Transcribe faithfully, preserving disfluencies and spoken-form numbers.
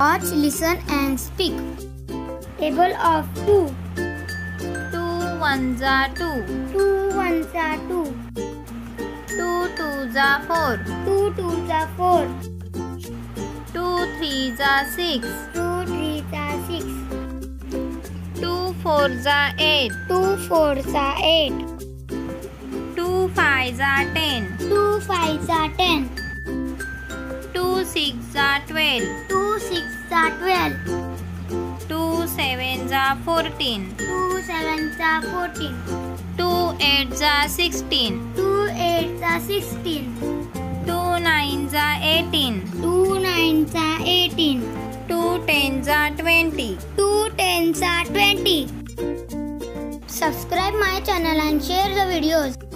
Watch, listen and speak. Table of two. Two ones are two. Two ones are two. Two twos are four. Two twos are four. Two threes are six. Two threes are six. Two fours are eight. Two fours are eight. Two fives are ten. Two fives are ten. Two sixes are twelve. Two sixes are twelve. Two sevens are fourteen. Two sevens are fourteen. Two eights are sixteen. Two eights are sixteen. Two nines are eighteen. Two nines are eighteen. Two tens are twenty. Two tens are twenty. Subscribe my channel and share the videos.